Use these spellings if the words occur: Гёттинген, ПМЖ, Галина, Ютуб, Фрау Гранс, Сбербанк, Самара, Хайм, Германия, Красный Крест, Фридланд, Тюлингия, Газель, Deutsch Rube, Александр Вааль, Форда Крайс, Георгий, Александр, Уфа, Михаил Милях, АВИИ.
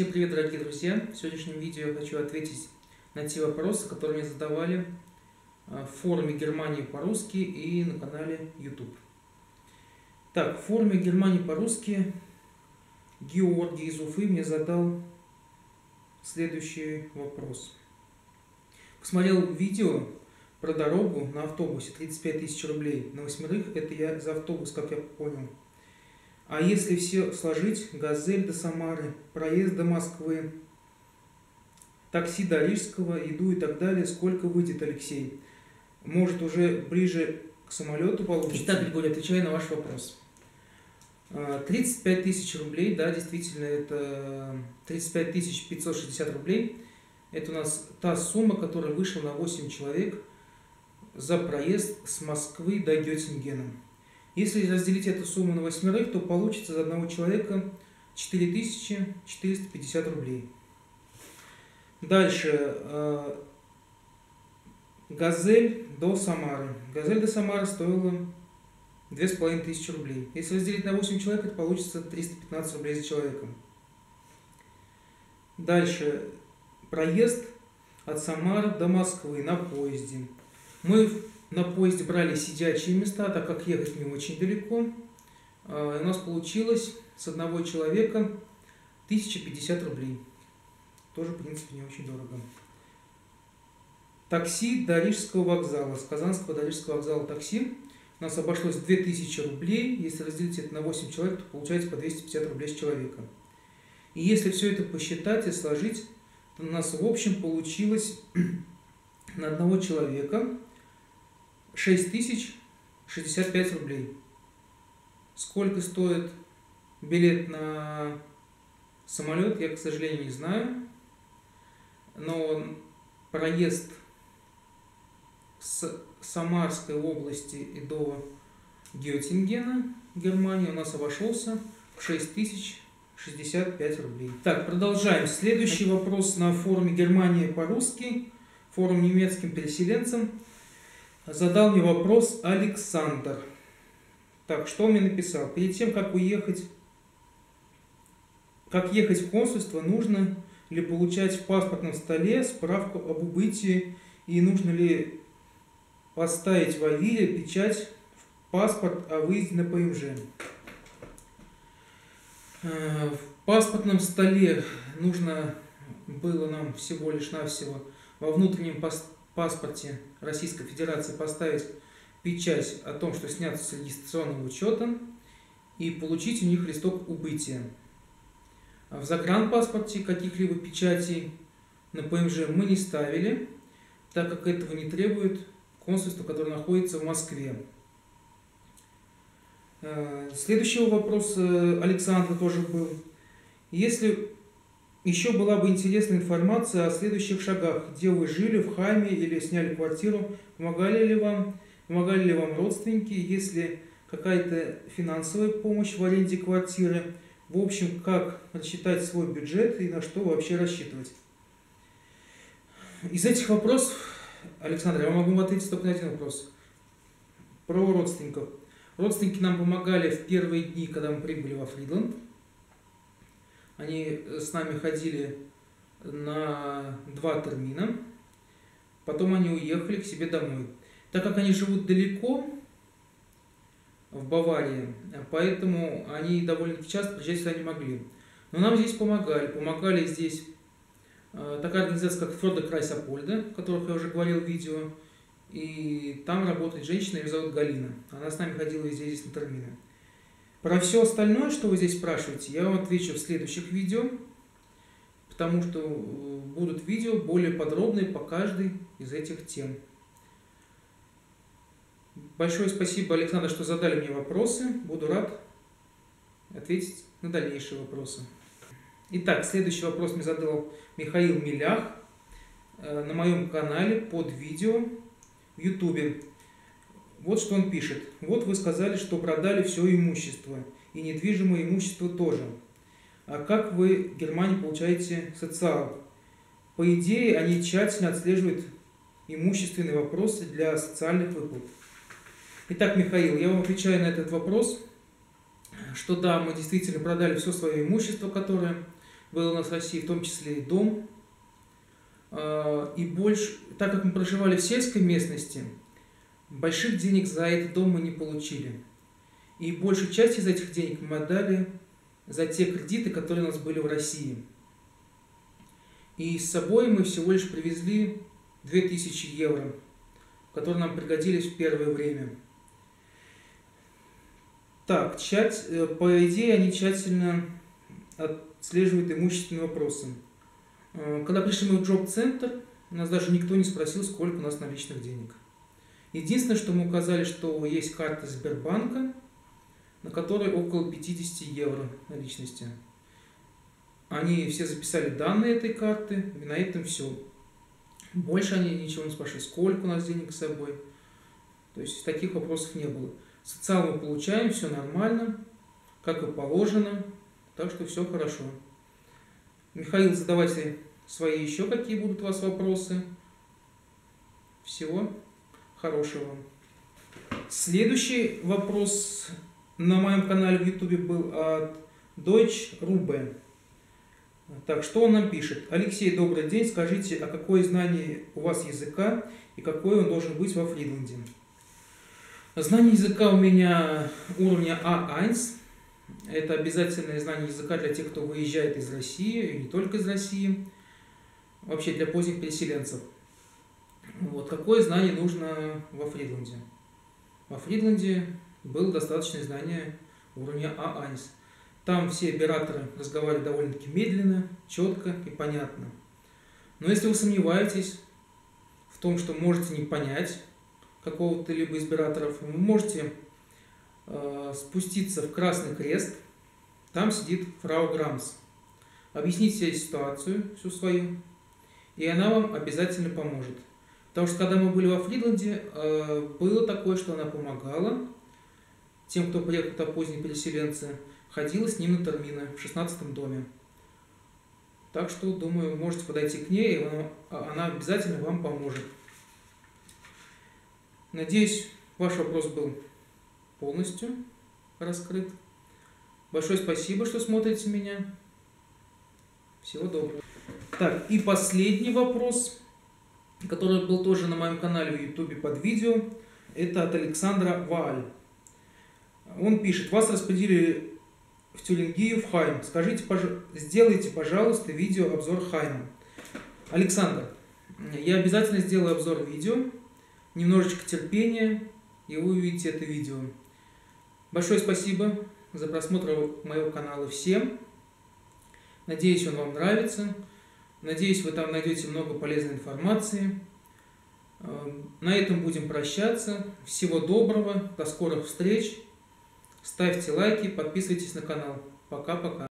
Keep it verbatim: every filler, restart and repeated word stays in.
Всем привет, дорогие друзья! В сегодняшнем видео я хочу ответить на те вопросы, которые мне задавали в форуме Германии по-русски и на канале YouTube. Так, в форуме Германии по-русски Георгий из Уфы мне задал следующий вопрос. Посмотрел видео про дорогу на автобусе, тридцать пять тысяч рублей на восьмерых, это я за автобус, как я понял. А если все сложить, «Газель» до Самары, проезд до Москвы, такси до Рижского, еду и так далее, сколько выйдет, Алексей? Может, уже ближе к самолету получится? Итак, Григорий, отвечаю на ваш вопрос. тридцать пять тысяч рублей, да, действительно, это тридцать пять тысяч пятьсот шестьдесят рублей. Это у нас та сумма, которая вышла на восемь человек за проезд с Москвы до Гёттингена. Если разделить эту сумму на восьмерых, то получится за одного человека четыре тысячи четыреста пятьдесят рублей. Дальше. «Газель» до Самары. «Газель» до Самары стоила две тысячи пятьсот рублей. Если разделить на восемь человек, это получится триста пятнадцать рублей за человеком. Дальше. Проезд от Самары до Москвы на поезде. Мы на поезде брали сидячие места, так как ехать не очень далеко. И у нас получилось с одного человека тысяча пятьдесят рублей. Тоже, в принципе, не очень дорого. Такси до Рижского вокзала. С Казанского до Рижского вокзала такси. У нас обошлось две тысячи рублей. Если разделить это на восемь человек, то получается по двести пятьдесят рублей с человека. И если все это посчитать и сложить, то у нас в общем получилось на одного человека шесть тысяч шестьдесят пять рублей. Сколько стоит билет на самолет, я, к сожалению, не знаю. Но проезд с Самарской области и до Гёттингена, Германия, у нас обошелся в шесть тысяч шестьдесят пять рублей. Так, продолжаем. Следующий вопрос на форуме Германия по-русски, форум немецким переселенцам. Задал мне вопрос Александр. Так, что он мне написал? Перед тем, как уехать, как ехать в консульство, нужно ли получать в паспортном столе справку об убытии и нужно ли поставить в АВИИ печать в паспорт о выезде на ПМЖ? В паспортном столе нужно было нам всего лишь навсего во внутреннем паспорте Российской Федерации поставить печать о том, что снято с регистрационного учета, и получить у них листок убытия. В загранпаспорте каких-либо печатей на ПМЖ мы не ставили, так как этого не требует консульство, которое находится в Москве. Следующий вопрос Александра тоже был. Если еще была бы интересная информация о следующих шагах. Где вы жили, в Хайме или сняли квартиру? Помогали ли вам? Помогали ли вам родственники? Есть ли какая-то финансовая помощь в аренде квартиры? В общем, как рассчитать свой бюджет и на что вообще рассчитывать? Из этих вопросов, Александр, я могу ответить только на один вопрос. Про родственников. Родственники нам помогали в первые дни, когда мы прибыли во Фридланд. Они с нами ходили на два термина, потом они уехали к себе домой. Так как они живут далеко, в Баварии, поэтому они довольно-таки часто приезжать сюда не могли. Но нам здесь помогали. Помогали здесь такая организация, как Форда Крайс, о которых я уже говорил в видео. И там работает женщина, ее зовут Галина. Она с нами ходила везде здесь на термины. Про все остальное, что вы здесь спрашиваете, я вам отвечу в следующих видео, потому что будут видео более подробные по каждой из этих тем. Большое спасибо, Александр, что задали мне вопросы. Буду рад ответить на дальнейшие вопросы. Итак, следующий вопрос мне задал Михаил Милях на моем канале под видео в Ютубе. Вот что он пишет. Вот вы сказали, что продали все имущество, и недвижимое имущество тоже. А как вы в Германии получаете социал? По идее, они тщательно отслеживают имущественные вопросы для социальных выплат. Итак, Михаил, я вам отвечаю на этот вопрос, что да, мы действительно продали все свое имущество, которое был у нас в России, в том числе и дом. И больше, так как мы проживали в сельской местности, больших денег за этот дом мы не получили. И большую часть из этих денег мы отдали за те кредиты, которые у нас были в России. И с собой мы всего лишь привезли две тысячи евро, которые нам пригодились в первое время. Так, тщать, по идее, они тщательно отслеживают имущественные вопросы. Когда пришли мы в джоб-центр, нас даже никто не спросил, сколько у нас наличных денег. Единственное, что мы указали, что есть карта Сбербанка, на которой около пятидесяти евро наличности. Они все записали данные этой карты, и на этом все. Больше они ничего не спрашивали, сколько у нас денег с собой. То есть таких вопросов не было. Социал мы получаем, все нормально, как и положено, так что все хорошо. Михаил, задавайте свои еще какие будут у вас вопросы. Всего хорошего. Следующий вопрос на моем канале в ютубе был от Deutsch Rube. Так, что он нам пишет? Алексей, добрый день. Скажите, а какое знание у вас языка и какой он должен быть во Фридланде? Знание языка у меня уровня а один. Это обязательное знание языка для тех, кто выезжает из России, и не только из России, вообще для поздних переселенцев. Вот, какое знание нужно во Фридланде? Во Фридланде было достаточное знание уровня а один. Там все операторы разговаривают довольно-таки медленно, четко и понятно. Но если вы сомневаетесь в том, что можете не понять какого-то либо из операторов, вы можете э, спуститься в Красный Крест, там сидит фрау Гранс. Объясните ей ситуацию всю свою, и она вам обязательно поможет. Потому что когда мы были во Фридланде, э, было такое, что она помогала тем, кто приехал до поздние переселенцы, ходила с ним на термины в шестнадцатом доме. Так что, думаю, можете подойти к ней, и она, она обязательно вам поможет. Надеюсь, ваш вопрос был полностью раскрыт. Большое спасибо, что смотрите меня. Всего доброго. Так, и последний вопрос, который был тоже на моем канале в ютубе под видео, это от Александра Вааль. Он пишет, вас распределили в Тюлингию, в Хайм. Скажите, пож... сделайте, пожалуйста, видео обзор Хайма. Александр, я обязательно сделаю обзор видео. Немножечко терпения, и вы увидите это видео. Большое спасибо за просмотр моего канала всем. Надеюсь, он вам нравится. Надеюсь, вы там найдете много полезной информации. На этом будем прощаться. Всего доброго, до скорых встреч. Ставьте лайки, подписывайтесь на канал. Пока-пока.